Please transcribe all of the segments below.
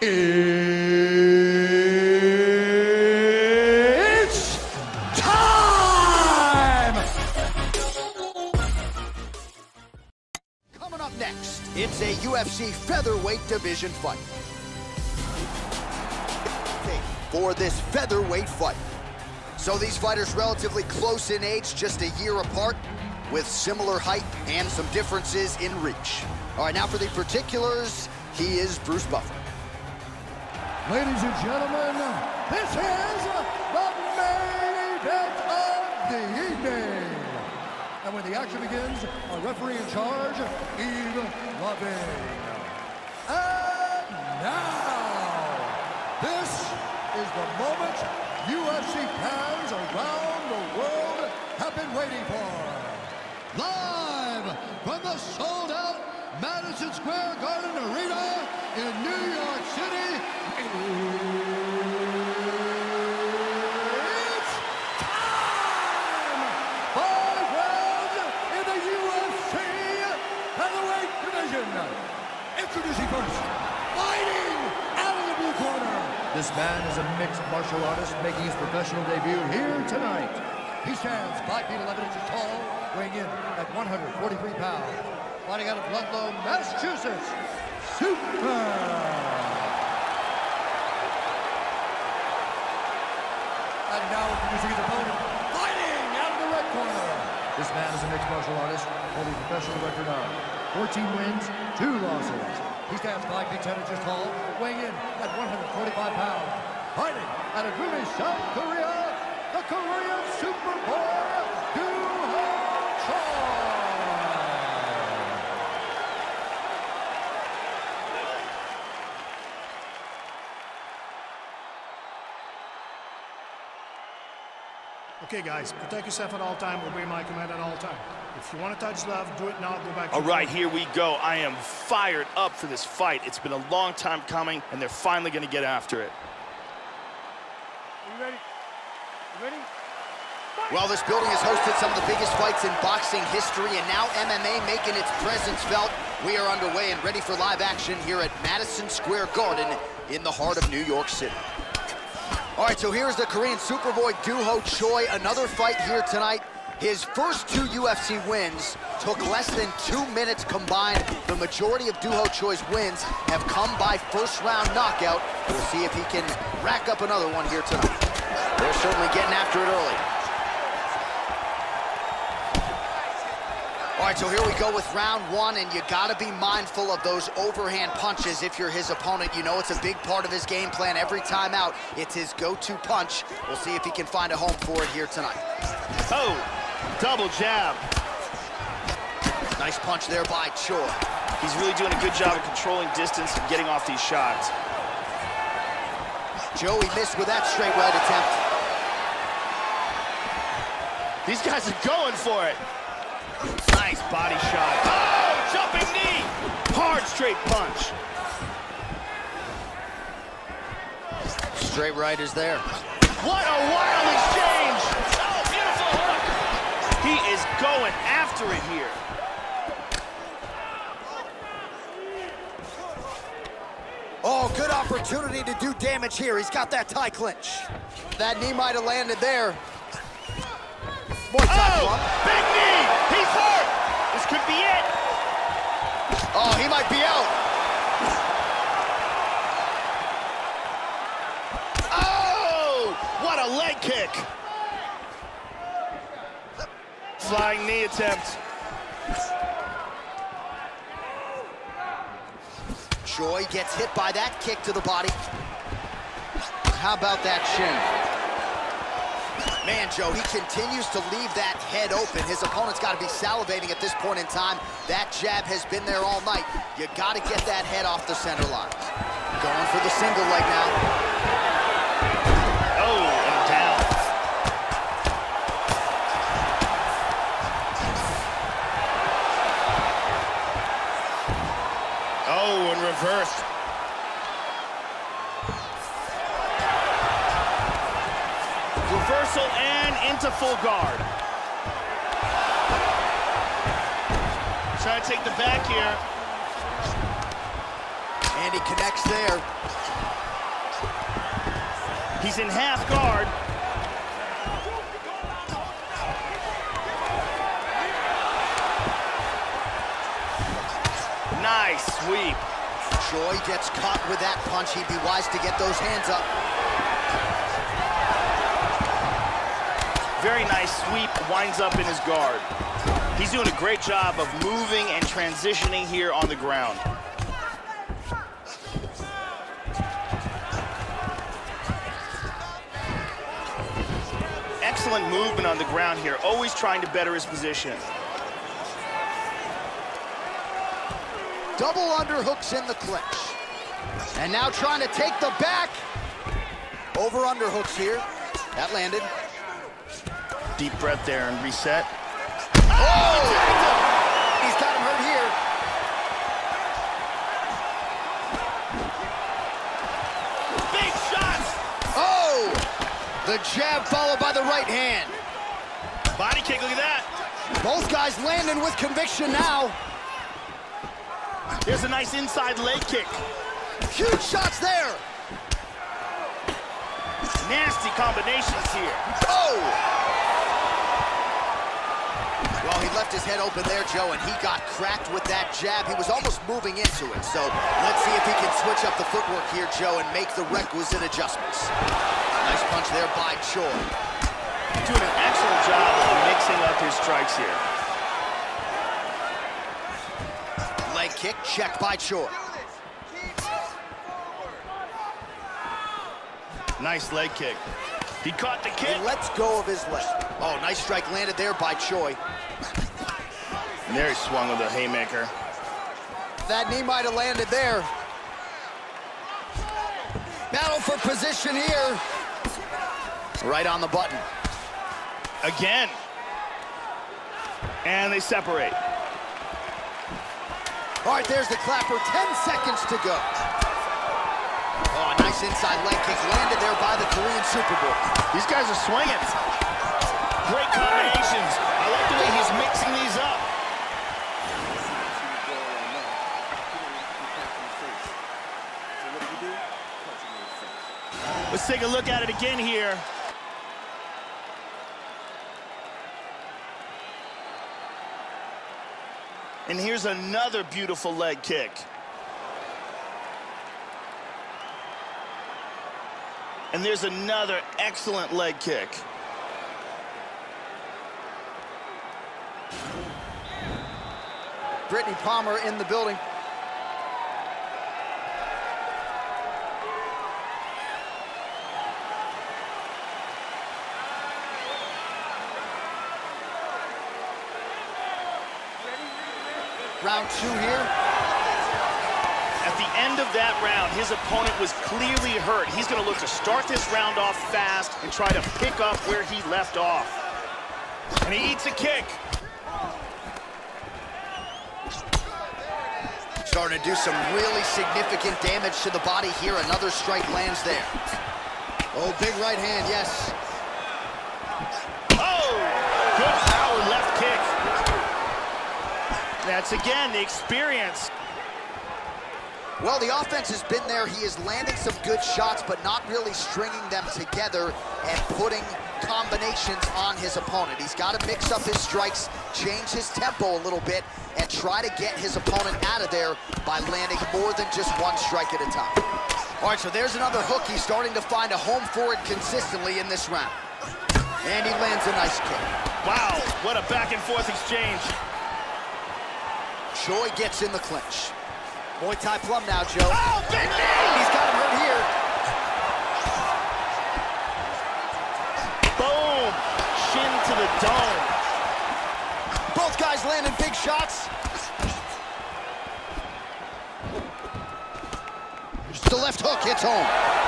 It's time! Coming up next, it's a UFC featherweight division fight. For this featherweight fight. So these fighters relatively close in age, just a year apart, with similar height and some differences in reach. All right, now for the particulars, he is Bruce Buffer. Ladies and gentlemen, this is the main event of the evening. And when the action begins, our referee in charge, Eve Loving. And now, this is the moment UFC fans around the world have been waiting for. Live from the sold-out Madison Square Garden Arena in New York City, it's time! 5 rounds in the UFC featherweight division. Introducing first, fighting out of the blue corner. This man is a mixed martial artist making his professional debut here tonight. He stands 5 feet 11 inches tall, weighing in at 143 pounds. Fighting out of Ludlow, Massachusetts, Super! And now introducing his opponent, fighting out of the red corner. This man is a mixed martial artist holding a professional record of 14 wins, 2 losses. He stands 5 feet 10 inches tall, weighing in at 145 pounds. Fighting out of Gumi, South Korea, the Korean Superboy, Doo Ho Choi. Okay, guys, protect yourself at all time, obey my command at all time. If you want to touch love, do it now, go back. All right, here we go. I am fired up for this fight. It's been a long time coming, and they're finally going to get after it. Are you ready? You ready? Well, this building has hosted some of the biggest fights in boxing history, and now MMA making its presence felt. We are underway and ready for live action here at Madison Square Garden in the heart of New York City. All right, so here's the Korean Superboy Doo Ho Choi, another fight here tonight. His first 2 UFC wins took less than 2 minutes combined. The majority of Doo Ho Choi's wins have come by first-round knockout. We'll see if he can rack up another one here tonight. They're certainly getting after it early. All right, so here we go with round 1, and you gotta be mindful of those overhand punches if you're his opponent. You know it's a big part of his game plan every time out. It's his go-to punch. We'll see if he can find a home for it here tonight. Oh, double jab. Nice punch there by Choi. He's really doing a good job of controlling distance and getting off these shots. Joey missed with that straight right attempt. These guys are going for it. Nice body shot. Oh, jumping knee. Hard straight punch. Straight right is there. What a wild exchange. Oh, beautiful hook. He is going after it here. Oh, good opportunity to do damage here. He's got that tie clinch. That knee might have landed there. More tie block. Big knee. He's hurt. This could be it. Oh, he might be out. What a leg kick. Flying knee attempt. Choi gets hit by that kick to the body. How about that shin? Man, Joe, he continues to leave that head open. His opponent's got to be salivating at this point in time. That jab has been there all night. You got to get that head off the center line. Going for the single leg now. Reversed. Reversal and into full guard. Trying to take the back here. And he connects there. He's in half guard. Nice sweep. Choi gets caught with that punch. He'd be wise to get those hands up. Very nice sweep, winds up in his guard. He's doing a great job of moving and transitioning here on the ground. Excellent movement on the ground here, always trying to better his position. Double underhooks in the clinch. And now trying to take the back. Over underhooks here. That landed. Deep breath there and reset. Oh! He's got him hurt here. Big shots! Oh! The jab followed by the right hand. Body kick, look at that. Both guys landing with conviction now. There's a nice inside leg kick. Huge shots there. Nasty combinations here. Oh! Well, he left his head open there, Joe, and he got cracked with that jab. He was almost moving into it. So let's see if he can switch up the footwork here, Joe, and make the requisite adjustments. Nice punch there by Choi. Doing an excellent job of mixing up his strikes here. Kick check by Choi. Nice leg kick. He caught the kick. He lets go of his leg. Oh, nice strike landed there by Choi. And there he swung with a haymaker. That knee might have landed there. Battle for position here. Right on the button. Again. And they separate. All right, there's the clapper, 10 seconds to go. Oh, nice inside leg kick landed there by the Korean Super Bowl. These guys are swinging. Great combinations. I like the way he's mixing these up. Let's take a look at it again here. And here's another beautiful leg kick. And there's another excellent leg kick. Brittany Palmer in the building. Round two here. At the end of that round, his opponent was clearly hurt. He's going to look to start this round off fast and try to pick up where he left off. And he eats a kick. Starting to do some really significant damage to the body here. Another strike lands there. Oh, big right hand, yes. That's, again, the experience. Well, the offense has been there. He is landing some good shots, but not really stringing them together and putting combinations on his opponent. He's got to mix up his strikes, change his tempo a little bit, and try to get his opponent out of there by landing more than just one strike at a time. All right, so there's another hook. He's starting to find a home for it consistently in this round. And he lands a nice kick. Wow, what a back-and-forth exchange. Choi gets in the clinch. Muay Thai plum now, Joe. Oh, big knee! He's got him hurt here. Boom! Shin to the dome. Both guys landing big shots. The left hook hits home.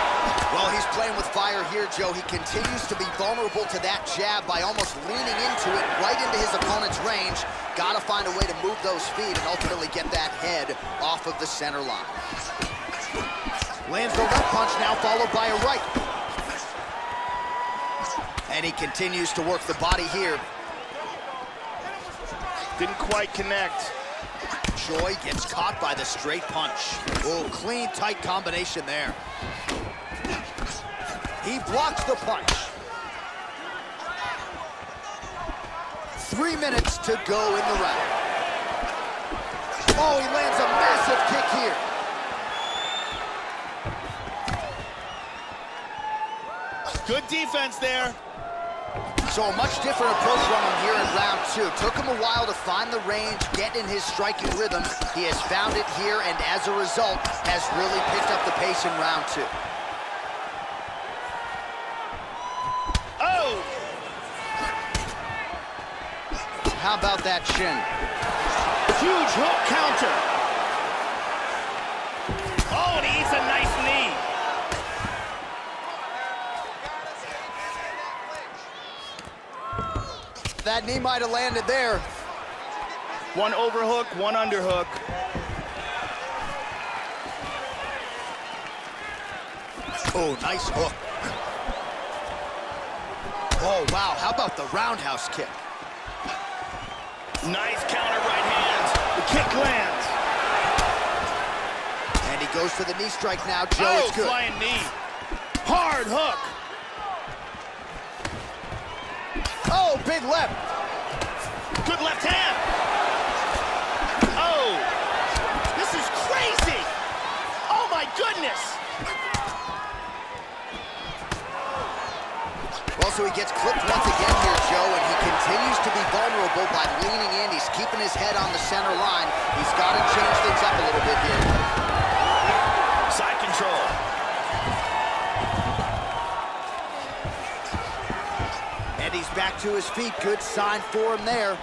Well, he's playing with fire here, Joe. He continues to be vulnerable to that jab by almost leaning into it right into his opponent's range. Got to find a way to move those feet and ultimately get that head off of the center line. Lands the left punch now, followed by a right. And he continues to work the body here. Didn't quite connect. Choi gets caught by the straight punch. Oh, clean, tight combination there. He blocks the punch. 3 minutes to go in the round. Oh, he lands a massive kick here. Good defense there. So a much different approach from him here in round two. Took him a while to find the range, get in his striking rhythm. He has found it here, and as a result, has really picked up the pace in round two. How about that shin? Huge hook counter. Oh, and he eats a nice knee. That knee might have landed there. One overhook, one underhook. Oh, nice hook. Oh, wow, how about the roundhouse kick? Nice counter right hand. The kick lands. And he goes for the knee strike now, Joe. Oh, it's good. Flying knee. Hard hook. Oh, big left. Good left hand. Oh, this is crazy. Oh, my goodness. Also, he gets clipped once again here, Joe, and he continues to be vulnerable by leaning in. He's keeping his head on the center line. He's got to change things up a little bit here. Side control. And he's back to his feet. Good sign for him there.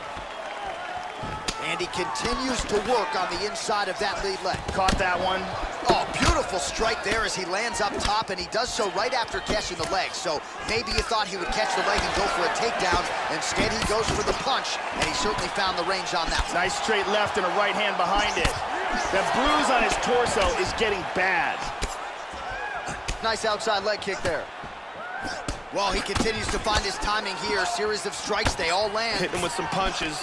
And he continues to work on the inside of that lead leg. Caught that one. Oh, beautiful strike there as he lands up top, and he does so right after catching the leg. So maybe you thought he would catch the leg and go for a takedown. Instead, he goes for the punch, and he certainly found the range on that one. Nice straight left and a right hand behind it. That bruise on his torso is getting bad. Nice outside leg kick there. Well, he continues to find his timing here. Series of strikes, they all land. Hitting him with some punches.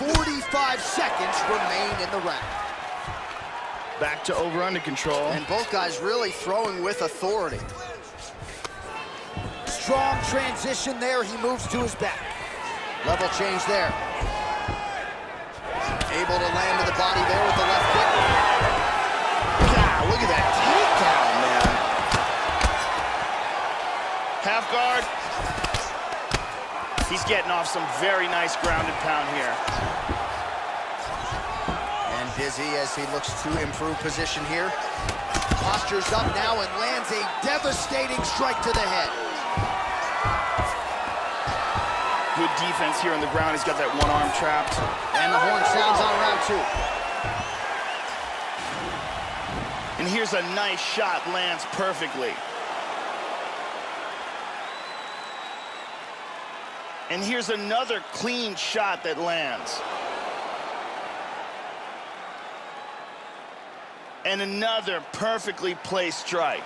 45 seconds remain in the round. Back to over-under control. And both guys really throwing with authority. Strong transition there. He moves to his back. Level change there. Able to land to the body there with the left kick. God, look at that takedown, man. Half guard. He's getting off some very nice ground and pound here. Dizzy as he looks to improve position here. Postures up now and lands a devastating strike to the head. Good defense here on the ground. He's got that one arm trapped. And the horn sounds on round two. And here's a nice shot, lands perfectly. And here's another clean shot that lands. And another perfectly placed strike.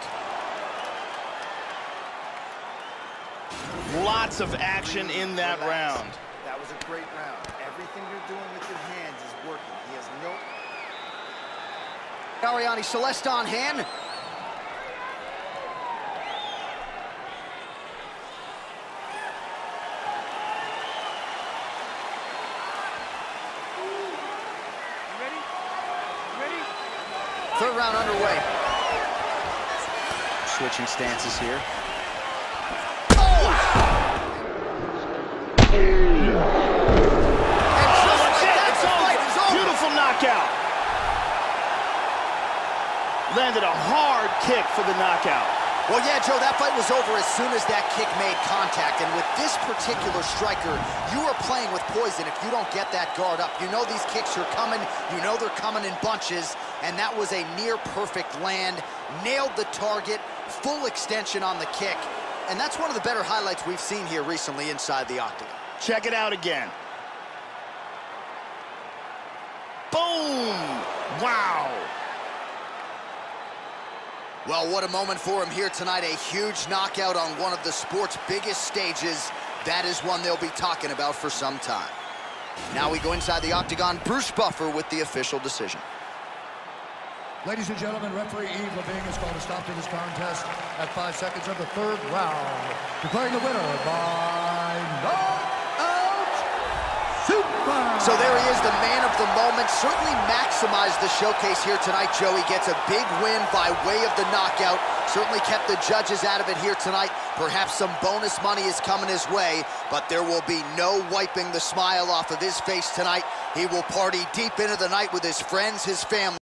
Lots of action in that round. That was a great round. Everything you're doing with your hands is working. He has no... Ariani Celeste on hand. Third round underway. Switching stances here. Oh! And just like that, the fight is over. Beautiful knockout. Landed a hard kick for the knockout. Well, yeah, Joe, that fight was over as soon as that kick made contact. And with this particular striker, you are playing with poison if you don't get that guard up. You know these kicks are coming. You know they're coming in bunches. And that was a near-perfect land. Nailed the target, full extension on the kick. And that's one of the better highlights we've seen here recently inside the octagon. Check it out again. Boom! Wow! Well, what a moment for him here tonight. A huge knockout on one of the sport's biggest stages. That is one they'll be talking about for some time. Now we go inside the octagon. Bruce Buffer with the official decision. Ladies and gentlemen, referee Eve Leving has called a stop to this contest at 5 seconds of the third round, declaring the winner by knockout, Super! So there he is, the man of the moment. Certainly maximized the showcase here tonight, Joey. Gets a big win by way of the knockout. Certainly kept the judges out of it here tonight. Perhaps some bonus money is coming his way, but there will be no wiping the smile off of his face tonight. He will party deep into the night with his friends, his family.